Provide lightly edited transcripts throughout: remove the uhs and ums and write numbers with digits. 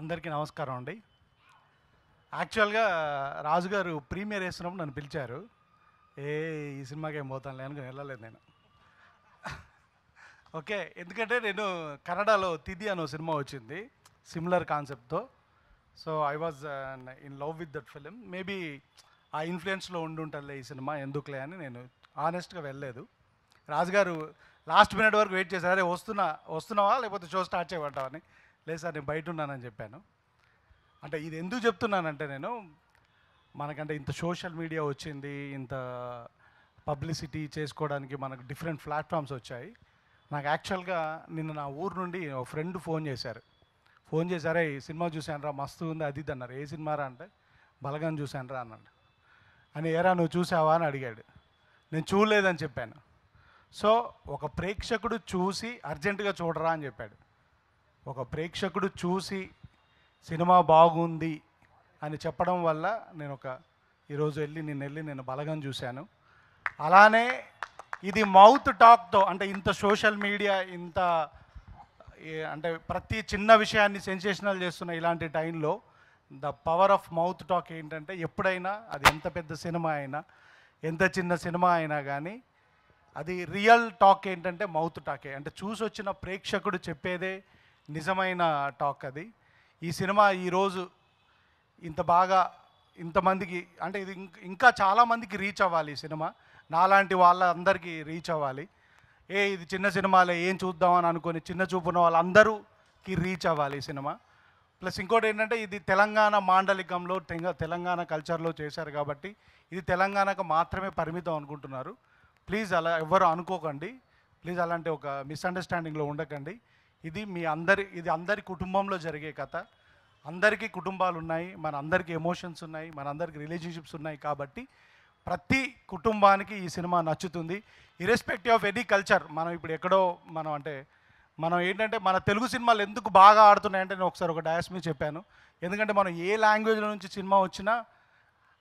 అందరికీ నమస్కారం అండి. యాక్చువల్గా రాజుగారు ప్రీమియర్ వేసినప్పుడు నన్ను పిలిచారు. ఈ సినిమాకి ఏం పోతానులే అనుకుని వెళ్ళలేదు నేను. ఓకే, ఎందుకంటే నేను కన్నడలో తిది అనే సినిమా వచ్చింది సిమిలర్ కాన్సెప్ట్తో. So I was in love with that film. Maybe ఆ ఇన్ఫ్లుయెన్స్లో ఉండుంటుందిలే ఈ సినిమా, ఎందుకులే అని నేను ఆనెస్ట్గా వెళ్ళలేదు. రాజుగారు లాస్ట్ మినిట్ వరకు వెయిట్ చేశారు, అరే వస్తున్నావా లేకపోతే షో స్టార్ట్ చేయమంటావా అని. లేదు సార్, నేను బయట ఉన్నానని చెప్పాను. అంటే ఇది ఎందుకు చెప్తున్నానంటే, నేను మనకంటే ఇంత సోషల్ మీడియా వచ్చింది, ఇంత పబ్లిసిటీ చేసుకోవడానికి మనకు డిఫరెంట్ ప్లాట్ఫామ్స్ వచ్చాయి. నాకు యాక్చువల్గా నిన్న నా ఊరు నుండి ఒక ఫ్రెండ్ ఫోన్ చేశారే ఈ సినిమా చూశాను రా, మస్తు ఉంది అది ఇది అన్నారు. ఏ సినిమా రా అంటే బలగం చూశాను రా అన్నాడు. అని ఏరా నువ్వు చూసావా అని అడిగాడు. నేను చూడలేదని చెప్పాను. సో ఒక ప్రేక్షకుడు చూసి అర్జెంటుగా చూడరా అని చెప్పాడు. ఒక ప్రేక్షకుడు చూసి సినిమా బాగుంది అని చెప్పడం వల్ల నేను నిన్న వెళ్ళి నేను బలగం చూశాను. అలానే ఇది మౌత్ టాక్తో, అంటే ఇంత సోషల్ మీడియా, ఇంత అంటే ప్రతి చిన్న విషయాన్ని సెన్సేషనల్ చేస్తున్న ఇలాంటి టైంలో the power of mouth talk ఏంటంటే, ఎప్పుడైనా అది ఎంత పెద్ద సినిమా అయినా ఎంత చిన్న సినిమా అయినా కానీ అది రియల్ టాక్ ఏంటంటే మౌత్ టాకే. అంటే చూసొచ్చిన ప్రేక్షకుడు చెప్పేదే నిజమైన టాక్ అది. ఈ సినిమా ఈరోజు ఇంత బాగా ఇంతమందికి, అంటే ఇది ఇంకా చాలామందికి రీచ్ అవ్వాలి. ఈ సినిమా నాలాంటి వాళ్ళందరికీ రీచ్ అవ్వాలి. ఇది చిన్న సినిమాలే ఏం చూద్దామని అనుకుని చిన్న చూపున్న వాళ్ళందరూకి రీచ్ అవ్వాలి ఈ సినిమా. ప్లస్ ఇంకోటి ఏంటంటే, ఇది తెలంగాణ మాండలికంలో తెలంగాణ కల్చర్లో చేశారు కాబట్టి ఇది తెలంగాణకు మాత్రమే పరిమితం అనుకుంటున్నారు. ప్లీజ్ అలా ఎవ్వరు అనుకోకండి. ప్లీజ్ అలాంటి ఒక మిస్అండర్స్టాండింగ్లో ఉండకండి. ఇది అందరి కుటుంబంలో జరిగే కథ. అందరికీ కుటుంబాలు ఉన్నాయి, మన అందరికీ ఎమోషన్స్ ఉన్నాయి, మన అందరికీ రిలేషన్షిప్స్ ఉన్నాయి. కాబట్టి ప్రతి కుటుంబానికి ఈ సినిమా నచ్చుతుంది, ఇర్రెస్పెక్టివ్ ఆఫ్ ఎనీ కల్చర్. మనం ఇప్పుడు ఎక్కడో మనం ఏంటంటే, మన తెలుగు సినిమాలు ఎందుకు బాగా ఆడుతున్నాయంటే, నేను ఒకసారి ఒక డయాస్ మీద చెప్పాను. ఎందుకంటే మనం ఏ లాంగ్వేజ్లో నుంచి సినిమా వచ్చినా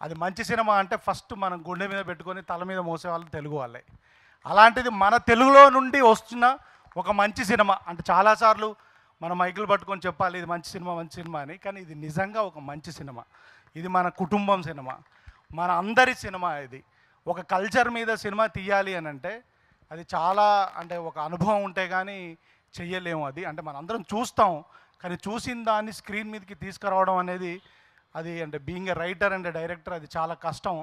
అది మంచి సినిమా అంటే ఫస్ట్ మనం గుండె మీద పెట్టుకొని తల మీద మోసేవాళ్ళు తెలుగు వాళ్ళే. అలాంటిది మన తెలుగులో నుండి వస్తున్న ఒక మంచి సినిమా అంటే, చాలాసార్లు మనం మైకులు పట్టుకొని చెప్పాలి ఇది మంచి సినిమా అని, కానీ ఇది నిజంగా ఒక మంచి సినిమా. ఇది మన కుటుంబం సినిమా, మన అందరి సినిమా. ఇది ఒక కల్చర్ మీద సినిమా తీయాలి అని అంటే అది చాలా, అంటే ఒక అనుభవం ఉంటే కానీ చెయ్యలేము. అది అంటే మన అందరం చూస్తాం, కానీ చూసిన దాన్ని స్క్రీన్ మీదకి తీసుకురావడం అనేది, అది అంటే being a writer and director అది చాలా కష్టం.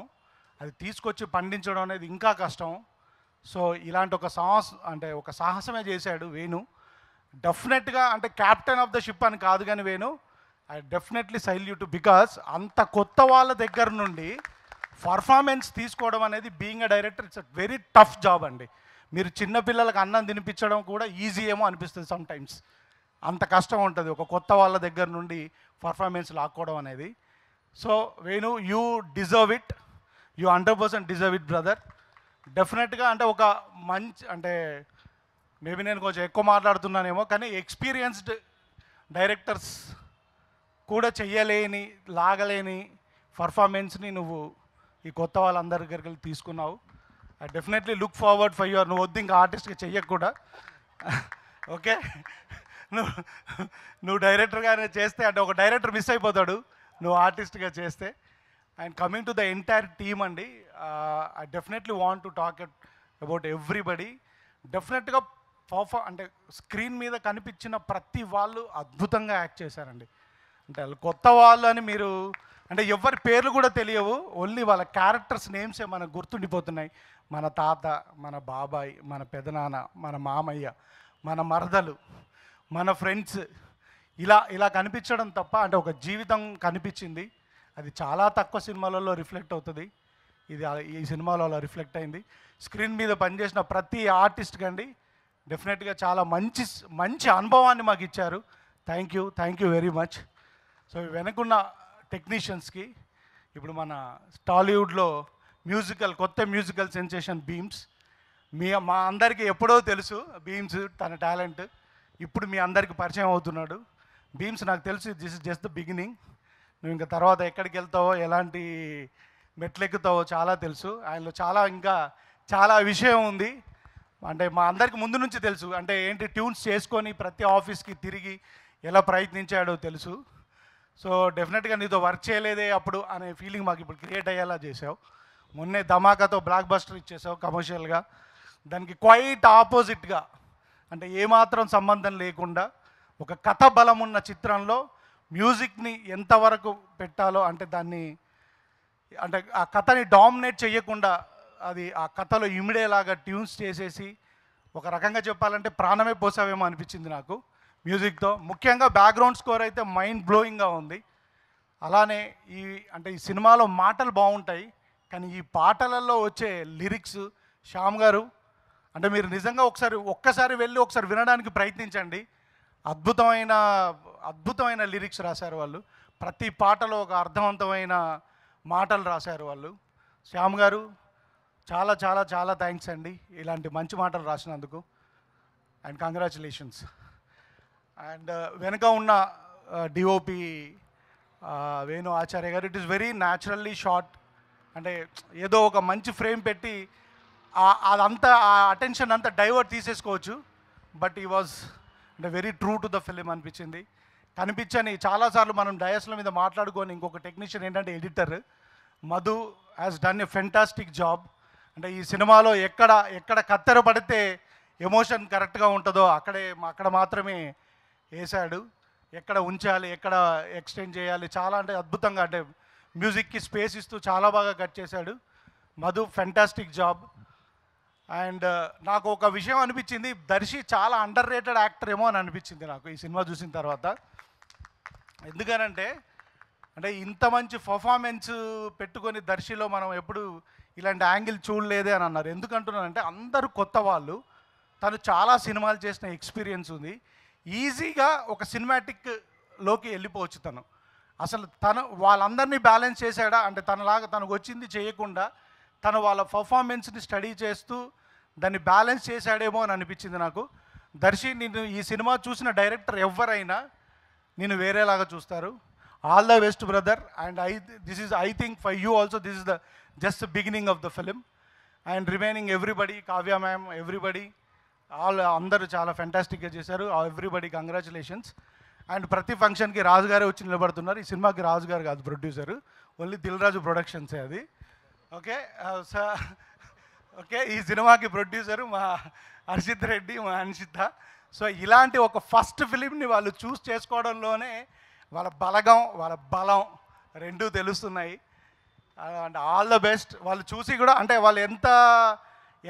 అది తీసుకొచ్చి పండించడం అనేది ఇంకా కష్టం. సో ఇలాంటి ఒక సాహసమే చేశాడు వేణు. డెఫినెట్గా అంటే క్యాప్టెన్ ఆఫ్ ద షిప్ అని కాదు, కానీ Venu I definitely salute, because అంత కొత్త వాళ్ళ దగ్గర నుండి పర్ఫార్మెన్స్ తీసుకోవడం అనేది, being a director it's a very tough job అండి. మీరు చిన్నపిల్లలకు అన్నం తినిపించడం కూడా ఈజీ ఏమో అనిపిస్తుంది సమ్టైమ్స్, అంత కష్టం ఉంటుంది ఒక కొత్త వాళ్ళ దగ్గర నుండి పర్ఫార్మెన్స్ లాక్కోవడం అనేది. So Venu, you deserve it, you 100% deserve it brother. డెఫినెట్గా అంటే ఒక మంచి, అంటే మేబీ నేను కొంచెం ఎక్కువ మాట్లాడుతున్నానేమో, కానీ ఎక్స్పీరియన్స్డ్ డైరెక్టర్స్ కూడా లాగలేని పర్ఫార్మెన్స్ని నువ్వు ఈ కొత్త వాళ్ళందరి దగ్గరికి వెళ్ళి తీసుకున్నావు. I definitely look forward for your, నువ్వు వద్దు ఇంకా ఆర్టిస్ట్గా చెయ్యకు కూడా. ఓకే, నువ్వు డైరెక్టర్గానే చేస్తే, అంటే ఒక డైరెక్టర్ మిస్ అయిపోతాడు నువ్వు ఆర్టిస్ట్గా చేస్తే. And coming to the entire team అండి, I definitely want to talk about everybody. డెఫినెట్గా అంటే స్క్రీన్ మీద కనిపించిన ప్రతి వాళ్ళు అద్భుతంగా యాక్ట్ చేశారండి. అంటే వాళ్ళు కొత్త వాళ్ళు అని మీరు, అంటే ఎవరి పేర్లు కూడా తెలియవు, ఓన్లీ వాళ్ళ క్యారెక్టర్స్ నేమ్సే మనకు గుర్తుండిపోతున్నాయి. మన తాత, మన బాబాయ్, మన పెదనాన్న, మన మామయ్య, మన మరదలు, మన ఫ్రెండ్స్, ఇలా కనిపించడం తప్ప, అంటే ఒక జీవితం కనిపించింది. అది చాలా తక్కువ సినిమాలలో రిఫ్లెక్ట్ అవుతుంది, ఇది ఈ సినిమాలలో రిఫ్లెక్ట్ అయింది. స్క్రీన్ మీద పనిచేసిన ప్రతి ఆర్టిస్ట్ కండి డెఫినెట్గా చాలా మంచి అనుభవాన్ని మాకు ఇచ్చారు. Thank you very much. So వెనకున్న టెక్నీషియన్స్కి, ఇప్పుడు మన టాలీవుడ్లో కొత్త మ్యూజికల్ సెన్సేషన్ భీమ్స్, మా అందరికీ ఎప్పుడో తెలుసు భీమ్స్ తన టాలెంట్, ఇప్పుడు మీ అందరికీ పరిచయం అవుతున్నాడు. భీమ్స్ నాకు తెలుసు, this is just the beginning. నువ్వు ఇంకా తర్వాత ఎక్కడికి వెళ్తావో, ఎలాంటి మెట్లెక్కుతావో చాలా తెలుసు. ఆయనలో ఇంకా చాలా విషయం ఉంది, అంటే మా అందరికీ ముందు నుంచి తెలుసు. అంటే ఏంటి ట్యూన్స్ చేసుకొని ప్రతి ఆఫీస్కి తిరిగి ఎలా ప్రయత్నించాడో తెలుసు. సో డెఫినెట్గా నీతో వర్క్ చేయలేదే అప్పుడు అనే ఫీలింగ్ మాకు ఇప్పుడు క్రియేట్ అయ్యేలా చేసావు. మొన్నే ధమాకాతో బ్లాక్ బస్టర్ ఇచ్చేసావు కమర్షియల్గా. దానికి క్వైట్ ఆపోజిట్గా అంటే ఏమాత్రం సంబంధం లేకుండా ఒక కథ బలం ఉన్న చిత్రంలో మ్యూజిక్ని ఎంతవరకు పెట్టాలో, అంటే దాన్ని అంటే ఆ కథని డామినేట్ చేయకుండా అది ఆ కథలో ఇమిడేలాగా ట్యూన్స్ చేసేసి ఒక రకంగా చెప్పాలంటే ప్రాణమే పోసావేమో అనిపించింది నాకు మ్యూజిక్తో. ముఖ్యంగా బ్యాక్గ్రౌండ్ స్కోర్ అయితే మైండ్ బ్లోయింగ్గా ఉంది. అలానే ఈ అంటే ఈ సినిమాలో మాటలు బాగుంటాయి, కానీ ఈ పాటలలో వచ్చే లిరిక్స్ శ్యామ్ గారు అంటే మీరు నిజంగా ఒక్కసారి వెళ్ళి ఒకసారి వినడానికి ప్రయత్నించండి. అద్భుతమైన లిరిక్స్ రాశారు వాళ్ళు. ప్రతి పాటలో ఒక అర్థవంతమైన మాటలు రాశారు వాళ్ళు. శ్యామ్ గారు చాలా చాలా చాలా థ్యాంక్స్ అండి ఇలాంటి మంచి మాటలు రాసినందుకు, అండ్ కంగ్రాచులేషన్స్. అండ్ వెనుక ఉన్న డిఓపి వేణు ఆచార్య గారు, it is very naturally shot. అంటే ఏదో ఒక మంచి ఫ్రేమ్ పెట్టి అదంతా ఆ అటెన్షన్ అంతా డైవర్ట్ తీసేసుకోవచ్చు, బట్ ఈ వాజ్ అంటే very true to the film అనిపించింది. కనిపించని చాలాసార్లు మనం డయాస్ల మీద మాట్లాడుకొని ఇంకొక టెక్నీషియన్ ఏంటంటే editor Madhu has done a fantastic job. అంటే ఈ సినిమాలో ఎక్కడ కత్తెర పడితే ఎమోషన్ కరెక్ట్గా ఉంటుందో అక్కడ మాత్రమే వేశాడు. ఎక్కడ ఉంచాలి, ఎక్కడ ఎక్స్టెండ్ చేయాలి, చాలా అంటే అద్భుతంగా అంటే మ్యూజిక్కి స్పేస్ ఇస్తూ చాలా బాగా కట్ చేశాడు మధు. Fantastic job. అండ్ నాకు ఒక విషయం అనిపించింది, దర్శి చాలా అండర్ రేటెడ్ యాక్టర్ ఏమో అని అనిపించింది నాకు ఈ సినిమా చూసిన తర్వాత. ఎందుకనంటే అంటే ఇంత మంచి పర్ఫార్మెన్స్ పెట్టుకొని దర్శిలో మనం ఎప్పుడు ఇలాంటి యాంగిల్ చూడలేదే అని అన్నారు. ఎందుకంటున్నానంటే అందరూ కొత్త వాళ్ళు, తను చాలా సినిమాలు చేసిన ఎక్స్పీరియన్స్ ఉంది, ఈజీగా ఒక సినిమాటిక్లోకి వెళ్ళిపోవచ్చు తను. అసలు తను వాళ్ళందరినీ బ్యాలెన్స్ చేశాడా అంటే తనలాగా తనకు వచ్చింది చేయకుండా తను వాళ్ళ పర్ఫార్మెన్స్ని స్టడీ చేస్తూ దాన్ని బ్యాలెన్స్ చేశాడేమో అని అనిపించింది నాకు. దర్శి, నేను ఈ సినిమా చూసిన డైరెక్టర్ ఎవరైనా నేను వేరేలాగా చూస్తారు. All the best brother. And I think for you also this is the just beginning of the film. And remaining everybody, Kavya ma'am, everybody, అందరూ చాలా ఫెంటాస్టిక్గా చేశారు. Everybody congratulations. అండ్ ప్రతి ఫంక్షన్కి రాజు గారే వచ్చి నిలబడుతున్నారు. ఈ సినిమాకి రాజు గారు కాదు ప్రొడ్యూసరు, ఓన్లీ దిల్రాజు ప్రొడక్షన్సే అది. Okay sir, okay. ఈ సినిమాకి ప్రొడ్యూసరు మా హర్షిత్ రెడ్డి, మా అన్షిత. సో ఇలాంటి ఒక ఫస్ట్ ఫిలింని వాళ్ళు చూస్ చేసుకోవడంలోనే వాళ్ళ బలగం, వాళ్ళ బలం రెండూ తెలుస్తున్నాయి. And all the best. వాళ్ళు చూసి కూడా అంటే వాళ్ళు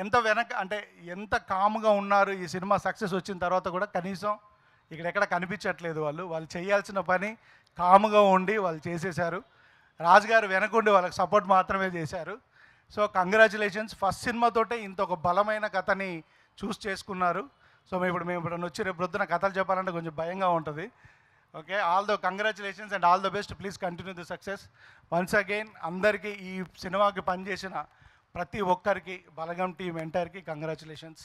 ఎంత వెనక అంటే ఎంత కామ్గా ఉన్నారు. ఈ సినిమా సక్సెస్ వచ్చిన తర్వాత కూడా కనీసం ఇక్కడెక్కడ కనిపించట్లేదు. వాళ్ళు చేయాల్సిన పని కామ్గా ఉండి వాళ్ళు చేసేశారు. రాజుగారు వెనకుండి వాళ్ళకి సపోర్ట్ మాత్రమే చేశారు. సో కంగ్రాచులేషన్స్, ఫస్ట్ సినిమాతోటే ఇంత ఒక బలమైన కథని చూస్ చేసుకున్నారు. సో మేము ఇప్పుడు వచ్చి రేపు రొద్దున కథలు చెప్పాలంటే కొంచెం భయంగా ఉంటుంది. Okay, all the congratulations and all the best. Please continue the success. Once again అందరికీ, ఈ సినిమాకి పనిచేసిన ప్రతి ఒక్కరికి, బలగం టీం ఎంటైర్కి కంగ్రాచులేషన్స్.